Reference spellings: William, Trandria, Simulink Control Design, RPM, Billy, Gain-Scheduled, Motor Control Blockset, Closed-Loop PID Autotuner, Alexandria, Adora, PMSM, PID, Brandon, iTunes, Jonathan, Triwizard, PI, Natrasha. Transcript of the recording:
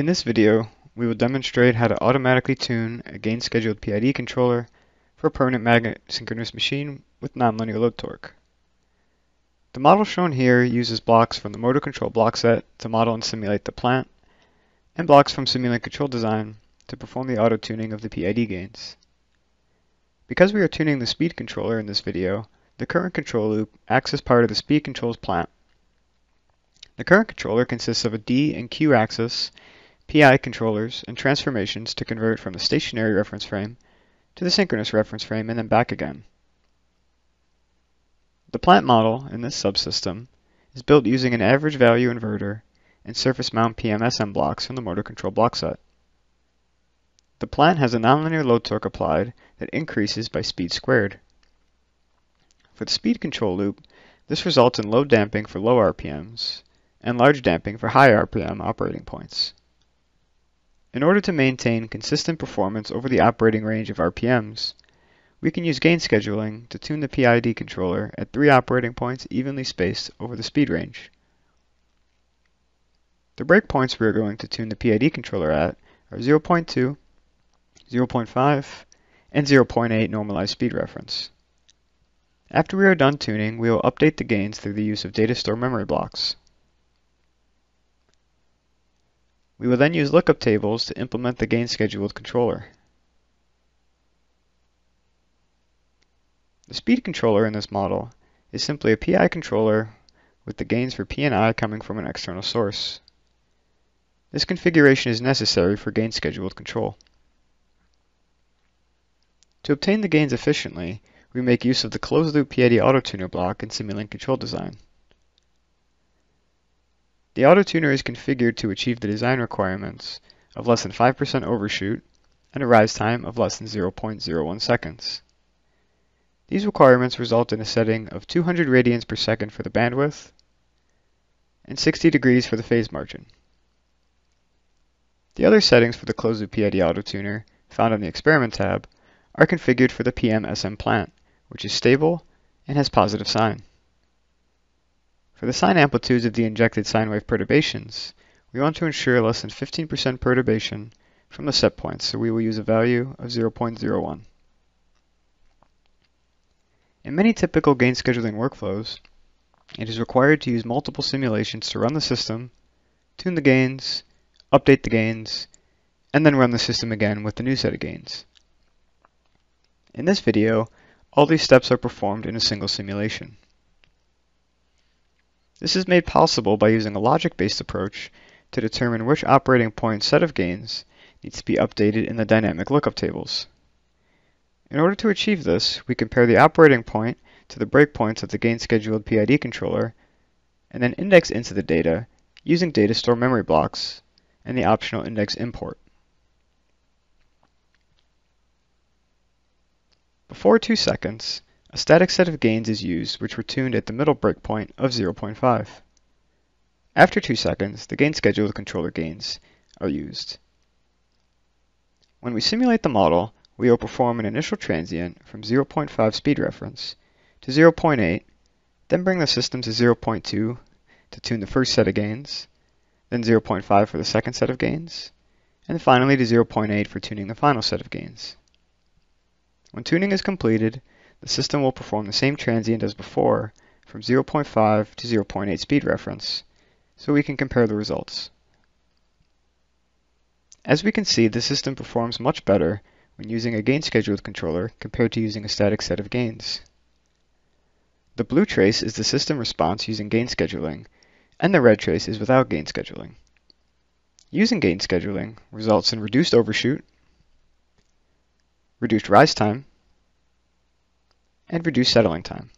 In this video, we will demonstrate how to automatically tune a gain scheduled PID controller for a permanent magnet synchronous machine with nonlinear load torque. The model shown here uses blocks from the Motor Control Blockset to model and simulate the plant, and blocks from Simulink Control Design to perform the auto-tuning of the PID gains. Because we are tuning the speed controller in this video, the current control loop acts as part of the speed controls plant. The current controller consists of a D and Q axis, PI controllers, and transformations to convert from the stationary reference frame to the synchronous reference frame and then back again. The plant model in this subsystem is built using an average value inverter and surface mount PMSM blocks from the Motor Control Blockset. The plant has a nonlinear load torque applied that increases by speed squared. For the speed control loop, this results in low damping for low RPMs and large damping for high RPM operating points. In order to maintain consistent performance over the operating range of RPMs, we can use gain scheduling to tune the PID controller at 3 operating points evenly spaced over the speed range. The breakpoints we are going to tune the PID controller at are 0.2, 0.5, and 0.8 normalized speed reference. After we are done tuning, we will update the gains through the use of data store memory blocks. We will then use lookup tables to implement the gain scheduled controller. The speed controller in this model is simply a PI controller with the gains for P and I coming from an external source. This configuration is necessary for gain scheduled control. To obtain the gains efficiently, we make use of the closed-loop PID autotuner block in Simulink Control Design. The autotuner is configured to achieve the design requirements of less than 5% overshoot and a rise time of less than 0.01 seconds. These requirements result in a setting of 200 radians per second for the bandwidth and 60 degrees for the phase margin. The other settings for the closed-loop PID autotuner found on the experiment tab are configured for the PMSM plant, which is stable and has positive sign. For the sign amplitudes of the injected sine wave perturbations, we want to ensure less than 15% perturbation from the set points, so we will use a value of 0.01. In many typical gain scheduling workflows, it is required to use multiple simulations to run the system, tune the gains, update the gains, and then run the system again with the new set of gains. In this video, all these steps are performed in a single simulation. This is made possible by using a logic-based approach to determine which operating point set of gains needs to be updated in the dynamic lookup tables. In order to achieve this, we compare the operating point to the breakpoints of the gain scheduled PID controller, and then index into the data using data store memory blocks and the optional index import. Before 2 seconds, a static set of gains is used which were tuned at the middle breakpoint of 0.5. After 2 seconds, the gain scheduled controller gains are used. When we simulate the model, we will perform an initial transient from 0.5 speed reference to 0.8, then bring the system to 0.2 to tune the first set of gains, then 0.5 for the second set of gains, and finally to 0.8 for tuning the final set of gains. When tuning is completed, the system will perform the same transient as before from 0.5 to 0.8 speed reference, so we can compare the results. As we can see, the system performs much better when using a gain scheduled controller compared to using a static set of gains. The blue trace is the system response using gain scheduling, and the red trace is without gain scheduling. Using gain scheduling results in reduced overshoot, reduced rise time, and reduce settling time.